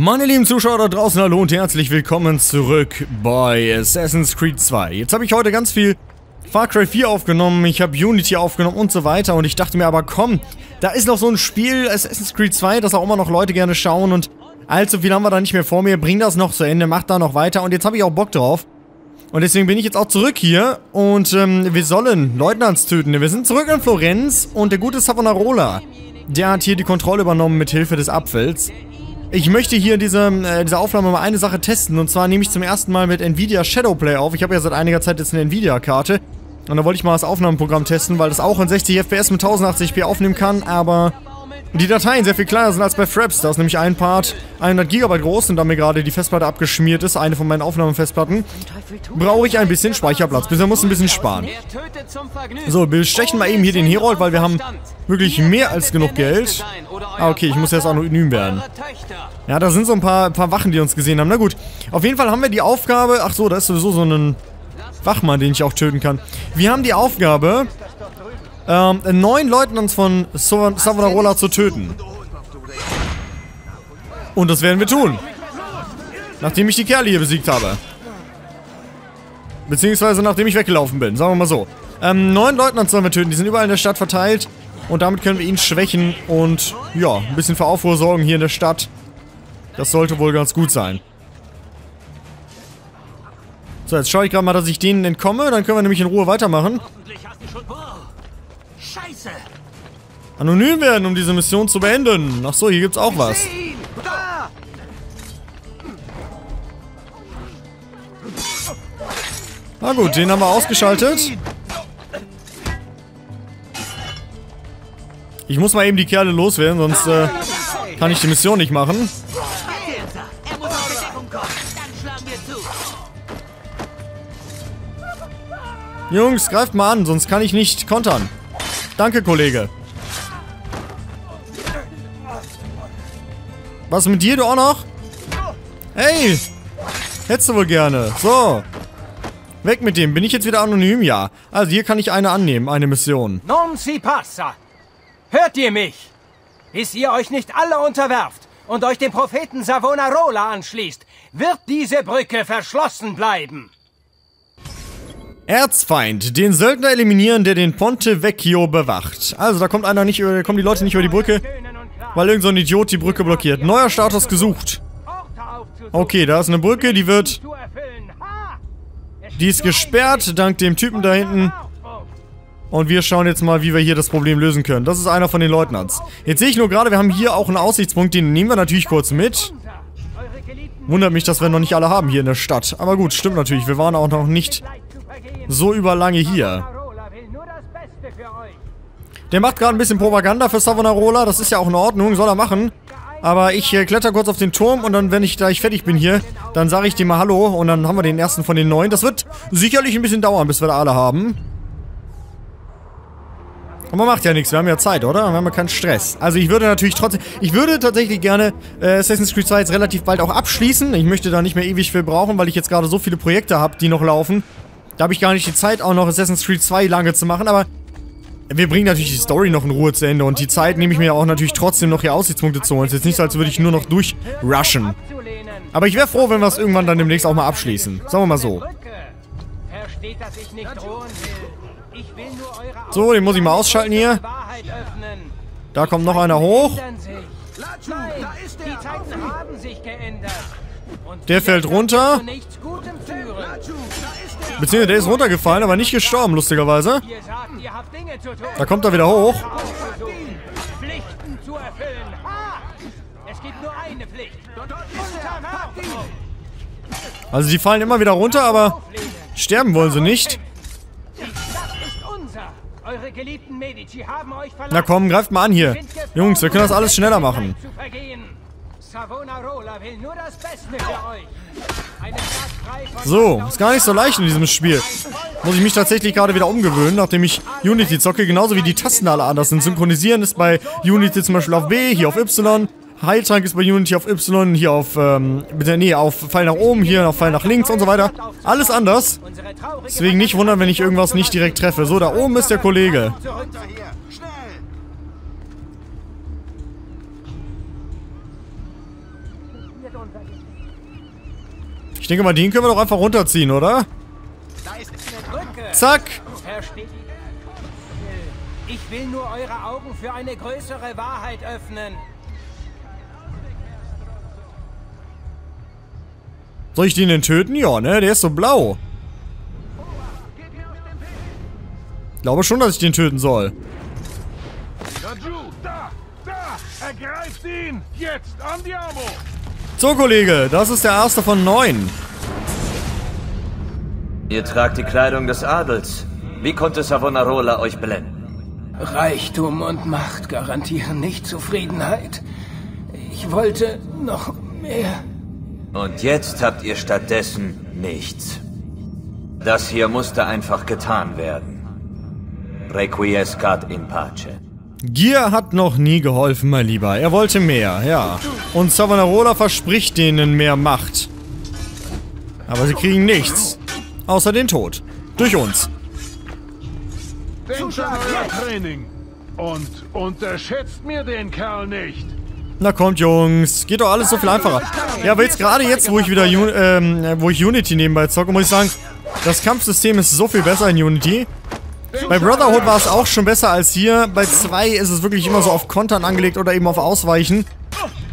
Meine lieben Zuschauer da draußen, hallo und herzlich willkommen zurück bei Assassin's Creed 2. Jetzt habe ich heute ganz viel Far Cry 4 aufgenommen, ich habe Unity aufgenommen und so weiter. Und ich dachte mir aber, komm, da ist noch so ein Spiel, Assassin's Creed 2, das auch immer noch Leute gerne schauen. Und allzu viel haben wir da nicht mehr vor mir, bring das noch zu Ende, mach da noch weiter. Und jetzt habe ich auch Bock drauf. Und deswegen bin ich jetzt auch zurück hier und wir sollen Leutnants töten. Wir sind zurück in Florenz und der gute Savonarola, der hat hier die Kontrolle übernommen mit Hilfe des Apfels. Ich möchte hier diese Aufnahme mal eine Sache testen, und zwar nehme ich zum ersten Mal mit Nvidia Shadowplay auf. Ich habe ja seit einiger Zeit jetzt eine Nvidia-Karte und da wollte ich mal das Aufnahmeprogramm testen, weil das auch in 60 FPS mit 1080p aufnehmen kann, aber die Dateien sehr viel kleiner sind als bei Fraps. Da ist nämlich ein Part 100 GB groß und da mir gerade die Festplatte abgeschmiert ist, eine von meinen Aufnahmefestplatten, brauche ich ein bisschen Speicherplatz. Bisher muss ein bisschen sparen. So, wir stechen mal eben hier den Herold, weil wir haben wirklich mehr als genug Geld. Ah, okay, ich muss jetzt anonym werden. Ja, da sind so ein paar Wachen, die uns gesehen haben. Na gut, auf jeden Fall haben wir die Aufgabe... Ach so, da ist sowieso so ein Wachmann, den ich auch töten kann. Wir haben die Aufgabe... 9 Leutnants von Savonarola zu töten. Und das werden wir tun. Nachdem ich die Kerle hier besiegt habe. Beziehungsweise nachdem ich weggelaufen bin, sagen wir mal so. 9 Leutnants sollen wir töten, die sind überall in der Stadt verteilt. Und damit können wir ihn schwächen und ja, ein bisschen für Aufruhr sorgen hier in der Stadt. Das sollte wohl ganz gut sein. So, jetzt schaue ich gerade mal, dass ich denen entkomme. Dann können wir nämlich in Ruhe weitermachen. Scheiße! Anonym werden, um diese Mission zu beenden. Ach so, hier gibt's auch was. Na gut, den haben wir ausgeschaltet. Ich muss mal eben die Kerle loswerden, sonst kann ich die Mission nicht machen. Jungs, greift mal an, sonst kann ich nicht kontern. Danke, Kollege. Was mit dir, du auch noch? Hey! Hättest du wohl gerne. So. Weg mit dem. Bin ich jetzt wieder anonym? Ja. Also hier kann ich eine annehmen, eine Mission. Non si passa. Hört ihr mich? Bis ihr euch nicht alle unterwerft und euch dem Propheten Savonarola anschließt, wird diese Brücke verschlossen bleiben. Erzfeind, den Söldner eliminieren, der den Ponte Vecchio bewacht. Also da kommt einer nicht über, kommen die Leute nicht über die Brücke, weil irgend so ein Idiot die Brücke blockiert. Neuer Status gesucht. Okay, da ist eine Brücke, die ist gesperrt, dank dem Typen da hinten. Und wir schauen jetzt mal, wie wir hier das Problem lösen können. Das ist einer von den Leutnants. Jetzt sehe ich nur gerade, wir haben hier auch einen Aussichtspunkt, den nehmen wir natürlich kurz mit. Wundert mich, dass wir noch nicht alle haben hier in der Stadt. Aber gut, stimmt natürlich, wir waren auch noch nicht... so überlange hier. Der macht gerade ein bisschen Propaganda für Savonarola. Das ist ja auch in Ordnung, soll er machen. Aber ich kletter kurz auf den Turm und dann, wenn ich gleich fertig bin hier, dann sage ich dem mal Hallo und dann haben wir den ersten von den 9. Das wird sicherlich ein bisschen dauern, bis wir da alle haben. Aber macht ja nichts, wir haben ja Zeit, oder? Wir haben ja keinen Stress. Also ich würde natürlich trotzdem... Ich würde tatsächlich gerne Assassin's Creed 2 jetzt relativ bald auch abschließen. Ich möchte da nicht mehr ewig viel brauchen, weil ich jetzt gerade so viele Projekte habe, die noch laufen. Da habe ich gar nicht die Zeit, auch noch Assassin's Creed 2 lange zu machen, aber wir bringen natürlich die Story noch in Ruhe zu Ende und die Zeit nehme ich mir auch natürlich trotzdem noch hier Aussichtspunkte zu holen. Es ist jetzt nicht so, als würde ich nur noch durchrushen. Aber ich wäre froh, wenn wir es irgendwann dann demnächst auch mal abschließen. Sagen wir mal so. So, den muss ich mal ausschalten hier. Da kommt noch einer hoch. Der fällt runter. Beziehungsweise der ist runtergefallen, aber nicht gestorben, lustigerweise. Da kommt er wieder hoch. Also die fallen immer wieder runter, aber sterben wollen sie nicht. Na komm, greift mal an hier. Jungs, wir können das alles schneller machen. So, ist gar nicht so leicht in diesem Spiel. Muss ich mich tatsächlich gerade wieder umgewöhnen, nachdem ich Unity zocke. Genauso wie die Tasten alle anders sind. Synchronisieren ist bei Unity zum Beispiel auf B, hier auf Y. Heiltrank ist bei Unity auf Y, hier auf, auf Pfeil nach oben, hier auf Pfeil nach links und so weiter. Alles anders. Deswegen nicht wundern, wenn ich irgendwas nicht direkt treffe. So, da oben ist der Kollege. Ich denke mal, den können wir doch einfach runterziehen, oder? Da ist eine Brücke. Zack! Versteht ihr? Ich will nur eure Augen für eine größere Wahrheit öffnen. Soll ich den denn töten? Ja, ne? Der ist so blau. Ich glaube schon, dass ich den töten soll. Ergreift ihn! Jetzt an Duomo! So, Kollege, das ist der erste von 9. Ihr tragt die Kleidung des Adels. Wie konnte Savonarola euch blenden? Reichtum und Macht garantieren nicht Zufriedenheit. Ich wollte noch mehr. Und jetzt habt ihr stattdessen nichts. Das hier musste einfach getan werden. Requiescat in pace. Gier hat noch nie geholfen, mein Lieber. Er wollte mehr, ja. Und Savonarola verspricht denen mehr Macht. Aber sie kriegen nichts. Außer den Tod. Durch uns. Denkt an euer Training. Und unterschätzt mir den Kerl nicht. Na kommt, Jungs. Geht doch alles so viel einfacher. Ja, aber jetzt gerade jetzt, wo ich wieder Unity nebenbei zocke, muss ich sagen, das Kampfsystem ist so viel besser in Unity. Bei Brotherhood war es auch schon besser als hier. Bei 2 ist es wirklich immer so auf Kontern angelegt oder eben auf Ausweichen.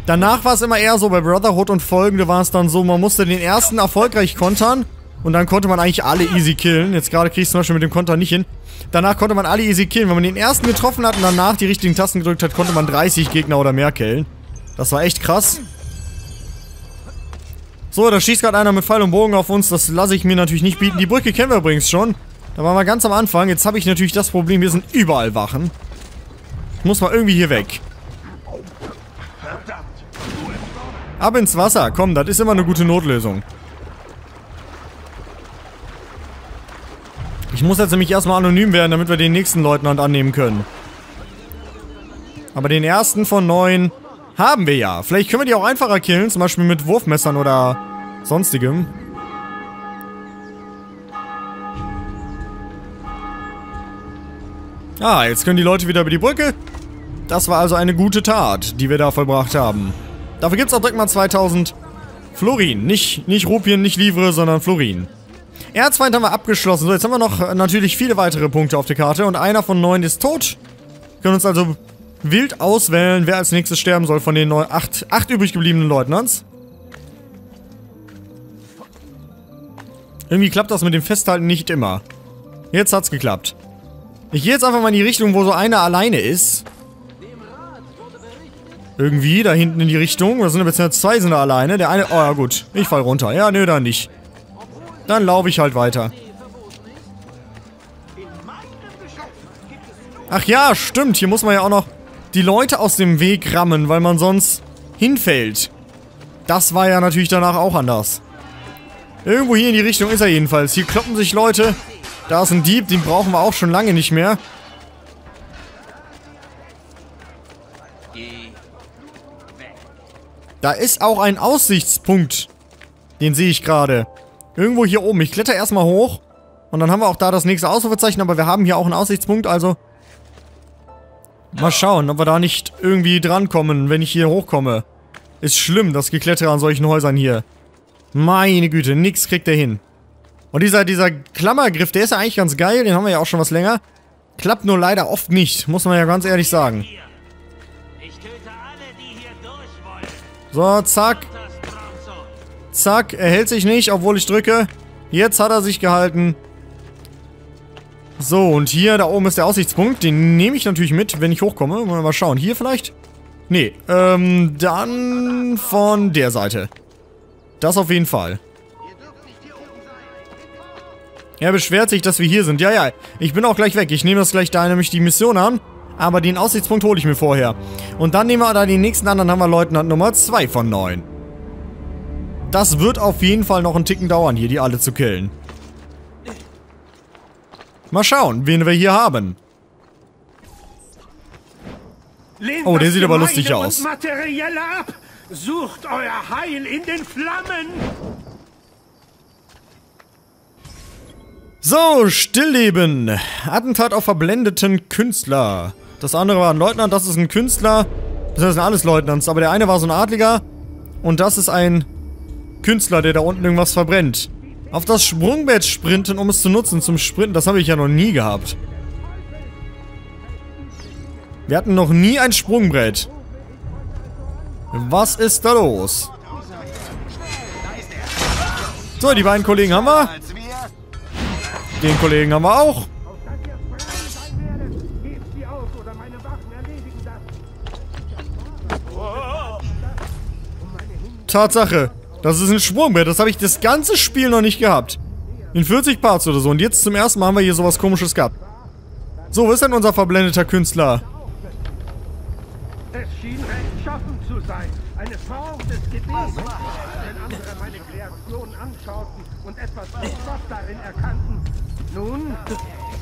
Danach war es immer eher so, bei Brotherhood und Folgende war es dann so, man musste den ersten erfolgreich kontern und dann konnte man eigentlich alle easy killen. Jetzt gerade kriege ich es zum Beispiel mit dem Konter nicht hin. Danach konnte man alle easy killen. Wenn man den ersten getroffen hat und danach die richtigen Tasten gedrückt hat, konnte man 30 Gegner oder mehr killen. Das war echt krass. So, da schießt gerade einer mit Pfeil und Bogen auf uns. Das lasse ich mir natürlich nicht bieten. Die Brücke kennen wir übrigens schon. Da waren wir ganz am Anfang. Jetzt habe ich natürlich das Problem, hier sind überall Wachen. Ich muss mal irgendwie hier weg. Ab ins Wasser. Komm, das ist immer eine gute Notlösung. Ich muss jetzt nämlich erstmal anonym werden, damit wir den nächsten Leutnant annehmen können. Aber den ersten von 9 haben wir ja. Vielleicht können wir die auch einfacher killen, zum Beispiel mit Wurfmessern oder sonstigem. Ah, jetzt können die Leute wieder über die Brücke. Das war also eine gute Tat, die wir da vollbracht haben. Dafür gibt's auch direkt mal 2000 Florin. Nicht Rupien, nicht Livre, sondern Florin. Erzfeind haben wir abgeschlossen. So, jetzt haben wir noch natürlich viele weitere Punkte auf der Karte. Und einer von 9 ist tot. Wir können uns also wild auswählen, wer als nächstes sterben soll von den 8 übrig gebliebenen Leutnants. Irgendwie klappt das mit dem Festhalten nicht immer. Jetzt hat's geklappt. Ich gehe jetzt einfach mal in die Richtung, wo so einer alleine ist. Irgendwie, da hinten in die Richtung. Da sind bisher 2 sind da alleine. Der eine... Oh ja, gut. Ich fall runter. Ja, nö, dann nicht. Dann laufe ich halt weiter. Ach ja, stimmt. Hier muss man ja auch noch die Leute aus dem Weg rammen, weil man sonst hinfällt. Das war ja natürlich danach auch anders. Irgendwo hier in die Richtung ist er jedenfalls. Hier kloppen sich Leute... Da ist ein Dieb, den brauchen wir auch schon lange nicht mehr. Da ist auch ein Aussichtspunkt. Den sehe ich gerade. Irgendwo hier oben. Ich kletter erstmal hoch. Und dann haben wir auch da das nächste Ausrufezeichen. Aber wir haben hier auch einen Aussichtspunkt, also... Mal schauen, ob wir da nicht irgendwie drankommen, wenn ich hier hochkomme. Ist schlimm, das Geklettere an solchen Häusern hier. Meine Güte, nix kriegt er hin. Und dieser Klammergriff, der ist ja eigentlich ganz geil. Den haben wir ja auch schon was länger. Klappt nur leider oft nicht. Muss man ja ganz ehrlich sagen. So, zack. Zack. Er hält sich nicht, obwohl ich drücke. Jetzt hat er sich gehalten. So, und hier, da oben ist der Aussichtspunkt. Den nehme ich natürlich mit, wenn ich hochkomme. Mal schauen. Hier vielleicht? Nee. Dann von der Seite. Das auf jeden Fall. Er beschwert sich, dass wir hier sind. Ja, ja, ich bin auch gleich weg. Ich nehme das gleich da nämlich die Mission an. Aber den Aussichtspunkt hole ich mir vorher. Und dann nehmen wir da den nächsten an. Dann haben wir Leutnant Nummer 2 von 9. Das wird auf jeden Fall noch einen Ticken dauern, hier die alle zu killen. Mal schauen, wen wir hier haben. Oh, der sieht aber lustig aus. Sucht euer Heil in den Flammen! So, Stillleben. Attentat auf verblendeten Künstler. Das andere war ein Leutnant, das ist ein Künstler. Das sind alles Leutnants, aber der eine war so ein Adliger. Und das ist ein Künstler, der da unten irgendwas verbrennt. Auf das Sprungbett sprinten, um es zu nutzen zum Sprinten. Das habe ich ja noch nie gehabt. Wir hatten noch nie ein Sprungbrett. Was ist da los? So, die beiden Kollegen haben wir. Den Kollegen haben wir auch. Tatsache. Das ist ein Sprungbrett. Das habe ich das ganze Spiel noch nicht gehabt. In 40 Parts oder so. Und jetzt zum ersten Mal haben wir hier sowas Komisches gehabt. So, wo ist denn unser verblendeter Künstler? Es schien rechtschaffen zu sein. Eine Form des Gebets. Wenn andere meine Kreationen anschauten und etwas als Gott darin erkannten, nun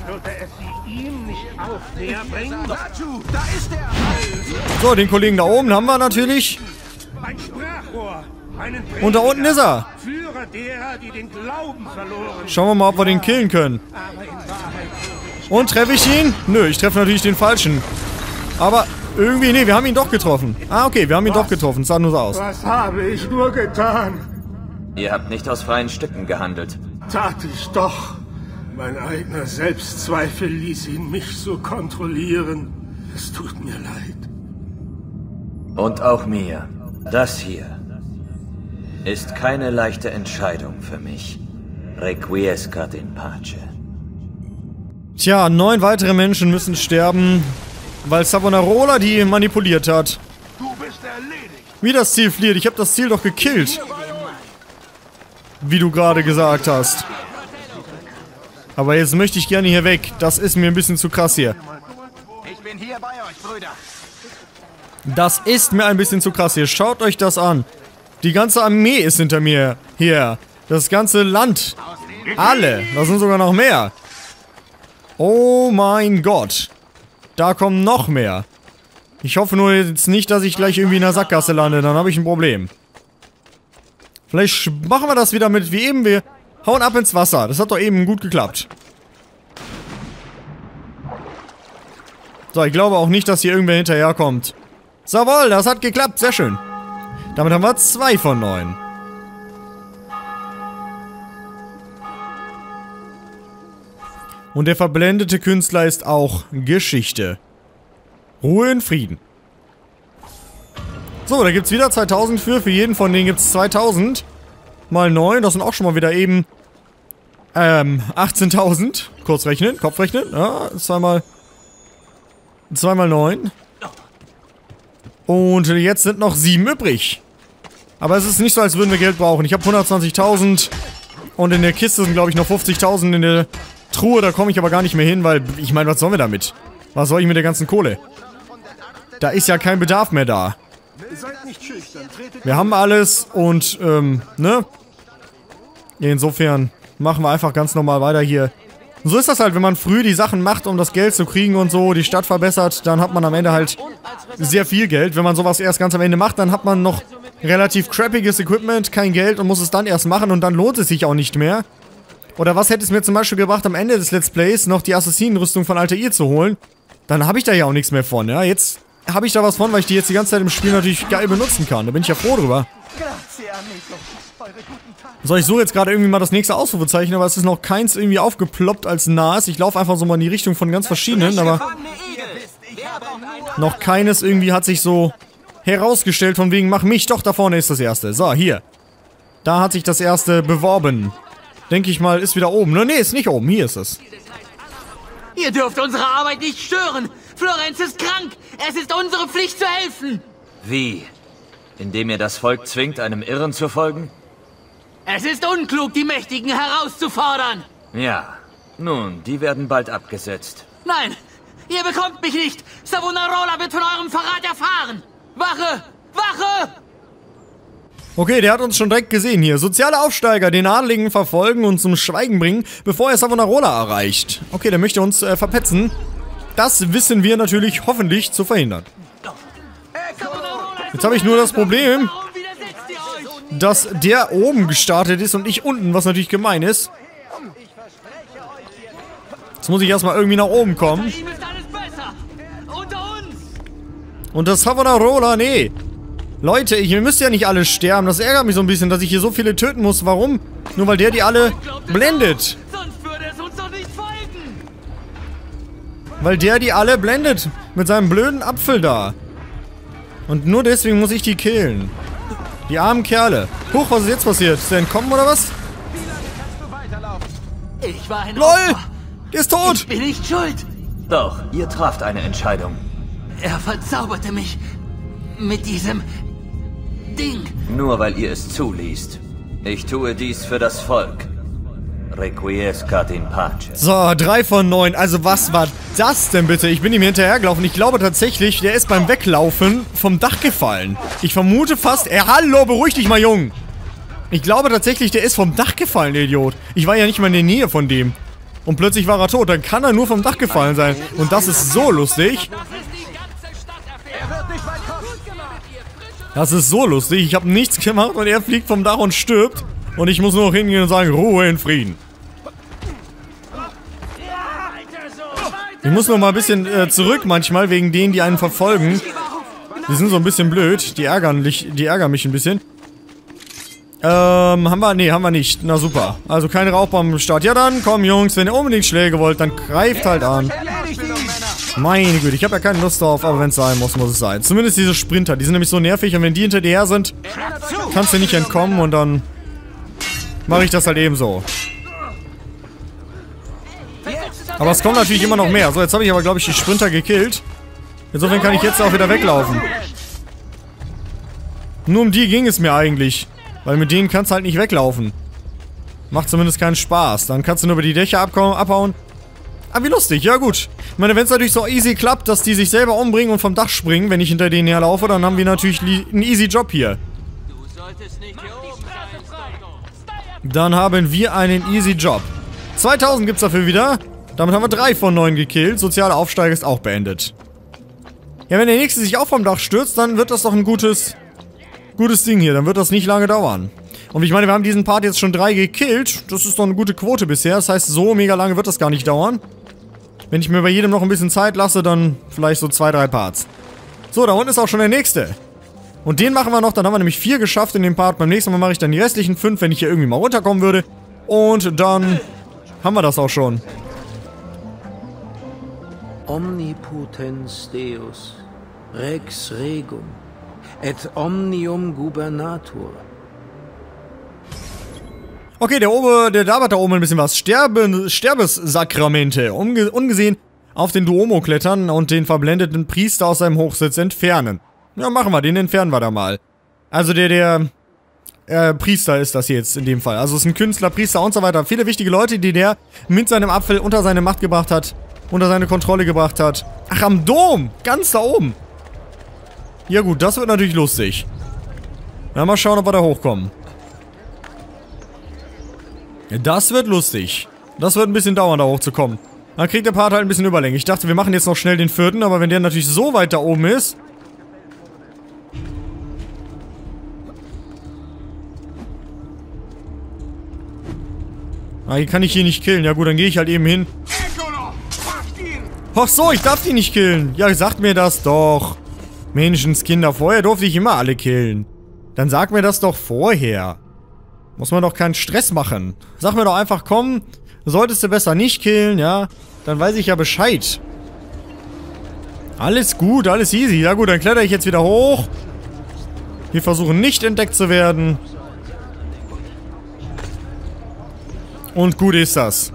würde es sie ihm nicht auf näher bringen. So, den Kollegen da oben haben wir natürlich. Ein Sprachrohr. Und da unten ist er. Führer derer, die den Glauben verloren. Schauen wir mal, ob wir den killen können. Und treffe ich ihn? Nö, ich treffe natürlich den Falschen. Aber irgendwie, nee, wir haben ihn doch getroffen. Ah, okay, wir haben ihn doch getroffen. Sah nur so aus. Was habe ich nur getan? Ihr habt nicht aus freien Stücken gehandelt. Tat ich doch. Mein eigener Selbstzweifel ließ ihn mich so kontrollieren. Es tut mir leid. Und auch mir. Das hier ist keine leichte Entscheidung für mich. Requiescat in pace. Tja, 9 weitere Menschen müssen sterben, weil Savonarola die manipuliert hat. Du bist erledigt. Wie das Ziel flieht. Ich habe das Ziel doch gekillt. Wie du gerade gesagt hast. Aber jetzt möchte ich gerne hier weg. Das ist mir ein bisschen zu krass hier. Ich bin hier bei euch, Brüder. Das ist mir ein bisschen zu krass hier. Schaut euch das an. Die ganze Armee ist hinter mir hier. Das ganze Land. Alle. Da sind sogar noch mehr. Oh mein Gott. Da kommen noch mehr. Ich hoffe nur jetzt nicht, dass ich gleich irgendwie in der Sackgasse lande. Dann habe ich ein Problem. Vielleicht machen wir das wieder mit wie eben. Wir hauen ab ins Wasser. Das hat doch eben gut geklappt. So, ich glaube auch nicht, dass hier irgendwer hinterherkommt. Jawohl, das hat geklappt. Sehr schön. Damit haben wir 2 von 9. Und der verblendete Künstler ist auch Geschichte. Ruhe in Frieden. So, da gibt's wieder 2000 für jeden von denen gibt's 2000. Mal 9, das sind auch schon mal wieder eben 18.000. Kurz rechnen, Kopf rechnen. Ja, 2 mal 9. Und jetzt sind noch 7 übrig. Aber es ist nicht so, als würden wir Geld brauchen. Ich habe 120.000 und in der Kiste sind, glaube ich, noch 50.000 in der Truhe. Da komme ich aber gar nicht mehr hin, weil ich meine, was sollen wir damit? Was soll ich mit der ganzen Kohle? Da ist ja kein Bedarf mehr da. Wir haben alles und, ne? Insofern machen wir einfach ganz normal weiter hier. Und so ist das halt, wenn man früh die Sachen macht, um das Geld zu kriegen und so, die Stadt verbessert, dann hat man am Ende halt sehr viel Geld. Wenn man sowas erst ganz am Ende macht, dann hat man noch relativ crappiges Equipment, kein Geld und muss es dann erst machen und dann lohnt es sich auch nicht mehr. Oder was hätte es mir zum Beispiel gebracht, am Ende des Let's Plays noch die Assassinenrüstung von Altair zu holen? Dann habe ich da ja auch nichts mehr von, ja? Jetzt habe ich da was von, weil ich die jetzt die ganze Zeit im Spiel natürlich geil benutzen kann. Da bin ich ja froh drüber. So, ich suche jetzt gerade irgendwie mal das nächste Ausrufezeichen, aber es ist noch keins irgendwie aufgeploppt als nahes. Ich laufe einfach so mal in die Richtung von ganz verschiedenen, aber noch keines irgendwie hat sich so herausgestellt von wegen, mach mich doch, da vorne ist das erste. So, hier. Da hat sich das erste beworben. Denke ich mal, ist wieder oben. Ne, ist nicht oben, hier ist es. Ihr dürft unsere Arbeit nicht stören. Florenz ist krank. Es ist unsere Pflicht zu helfen. Wie? Indem ihr das Volk zwingt, einem Irren zu folgen? Es ist unklug, die Mächtigen herauszufordern. Ja, nun, die werden bald abgesetzt. Nein, ihr bekommt mich nicht. Savonarola wird von eurem Verrat erfahren. Wache, Wache! Okay, der hat uns schon direkt gesehen hier. Soziale Aufsteiger, den Adeligen verfolgen und zum Schweigen bringen, bevor er Savonarola erreicht. Okay, der möchte uns verpetzen. Das wissen wir natürlich hoffentlich zu verhindern. Jetzt habe ich nur das Problem, dass der oben gestartet ist und ich unten, was natürlich gemein ist. Jetzt muss ich erstmal irgendwie nach oben kommen. Und das Savonarola, nee. Leute, ihr müsst ja nicht alle sterben. Das ärgert mich so ein bisschen, dass ich hier so viele töten muss. Warum? Nur weil der die alle blendet. Weil der die alle blendet. Mit seinem blöden Apfel da. Und nur deswegen muss ich die killen. Die armen Kerle. Huch, was ist jetzt passiert? Ist der entkommen oder was? Ich war ein LOL! Der ist tot! Ich bin nicht schuld! Doch, ihr traft eine Entscheidung. Er verzauberte mich. Mit diesem Ding. Nur weil ihr es zuliest. Ich tue dies für das Volk. Requiescat in pace. So, 3 von 9. Also was war das denn bitte? Ich bin ihm hinterhergelaufen. Ich glaube tatsächlich, der ist beim Weglaufen vom Dach gefallen. Ich vermute fast... hallo, beruhig dich mal, Jung. Ich glaube tatsächlich, der ist vom Dach gefallen, der Idiot. Ich war ja nicht mal in der Nähe von dem. Und plötzlich war er tot. Dann kann er nur vom Dach gefallen sein. Und das ist so lustig. Das ist so lustig. Ich habe nichts gemacht und er fliegt vom Dach und stirbt. Und ich muss nur noch hingehen und sagen, Ruhe in Frieden. Ich muss noch mal ein bisschen zurück manchmal, wegen denen, die einen verfolgen. Die sind so ein bisschen blöd. Die ärgern mich ein bisschen. Haben wir nicht. Na super. Also keine Rauchbomben am Start. Ja dann, komm Jungs, wenn ihr unbedingt Schläge wollt, dann greift halt an. Meine Güte, ich habe ja keine Lust drauf, aber wenn es sein muss es sein. Zumindest diese Sprinter, die sind nämlich so nervig und wenn die hinter dir her sind, kannst du nicht entkommen und dann mache ich das halt eben so. Aber es kommen natürlich immer noch mehr. So, jetzt habe ich aber, glaube ich, die Sprinter gekillt. Insofern kann ich jetzt auch wieder weglaufen. Nur um die ging es mir eigentlich, weil mit denen kannst du halt nicht weglaufen. Macht zumindest keinen Spaß. Dann kannst du nur über die Dächer abhauen. Ah, wie lustig. Ja, gut. Ich meine, wenn es natürlich so easy klappt, dass die sich selber umbringen und vom Dach springen, wenn ich hinter denen herlaufe, dann haben wir natürlich einen easy Job hier. Dann haben wir einen easy Job. 2000 gibt's dafür wieder. Damit haben wir 3 von 9 gekillt. Sozialer Aufsteiger ist auch beendet. Ja, wenn der nächste sich auch vom Dach stürzt, dann wird das doch ein gutes Ding hier. Dann wird das nicht lange dauern. Und ich meine, wir haben diesen Part jetzt schon 3 gekillt. Das ist doch eine gute Quote bisher. Das heißt, so mega lange wird das gar nicht dauern. Wenn ich mir bei jedem noch ein bisschen Zeit lasse, dann vielleicht so 2, 3 Parts. So, da unten ist auch schon der nächste. Und den machen wir noch. Dann haben wir nämlich 4 geschafft in dem Part. Beim nächsten Mal mache ich dann die restlichen 5, wenn ich hier irgendwie mal runterkommen würde. Und dann haben wir das auch schon. Omnipotens Deus, Rex Regum, et Omnium Gubernator. Okay, der labert da oben ein bisschen was. Sterbessakramente. Ungesehen auf den Duomo klettern und den verblendeten Priester aus seinem Hochsitz entfernen. Ja, machen wir. Den entfernen wir da mal. Also der Priester ist das jetzt in dem Fall. Also es ist ein Künstler, Priester und so weiter. Viele wichtige Leute, die der mit seinem Apfel unter seine Macht gebracht hat. Unter seine Kontrolle gebracht hat. Ach, am Dom. Ganz da oben. Ja gut, das wird natürlich lustig. Na, mal schauen, ob wir da hochkommen. Das wird lustig. Das wird ein bisschen dauern, da hochzukommen. Dann kriegt der Part halt ein bisschen Überlänge. Ich dachte, wir machen jetzt noch schnell den 4., aber wenn der natürlich so weit da oben ist... Ah, hier kann ich hier nicht killen. Ja gut, dann gehe ich halt eben hin. Ach so, ich darf die nicht killen. Ja, sagt mir das doch. Menschenskinder, vorher durfte ich immer alle killen. Dann sag mir das doch vorher. Muss man doch keinen Stress machen. Sag mir doch einfach, komm, solltest du besser nicht killen, ja? Dann weiß ich ja Bescheid. Alles gut, alles easy. Ja gut, dann kletter ich jetzt wieder hoch. Wir versuchen nicht entdeckt zu werden. Und gut ist das.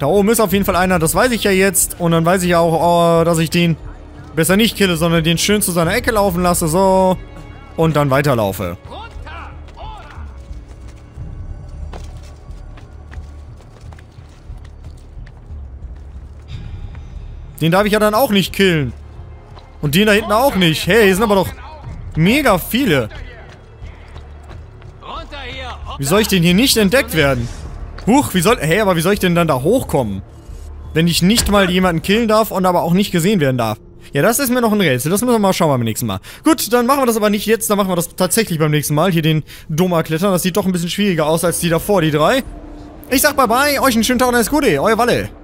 Da oben ist auf jeden Fall einer, das weiß ich ja jetzt. Und dann weiß ich ja auch, dass ich den besser nicht kille, sondern den schön zu seiner Ecke laufen lasse, so. Und dann weiterlaufe. Den darf ich ja dann auch nicht killen. Und den da hinten auch nicht. Hey, hier sind aber doch mega viele. Wie soll ich denn hier nicht entdeckt werden? Huch, hey, aber wie soll ich denn dann da hochkommen? Wenn ich nicht mal jemanden killen darf und aber auch nicht gesehen werden darf. Ja, das ist mir noch ein Rätsel. Das müssen wir mal schauen beim nächsten Mal. Gut, dann machen wir das aber nicht jetzt. Dann machen wir das tatsächlich beim nächsten Mal. Hier den Dom erklettern. Das sieht doch ein bisschen schwieriger aus als die davor, die 3. Ich sag bye bye. Euch einen schönen Tag und alles Gute. Euer Walle.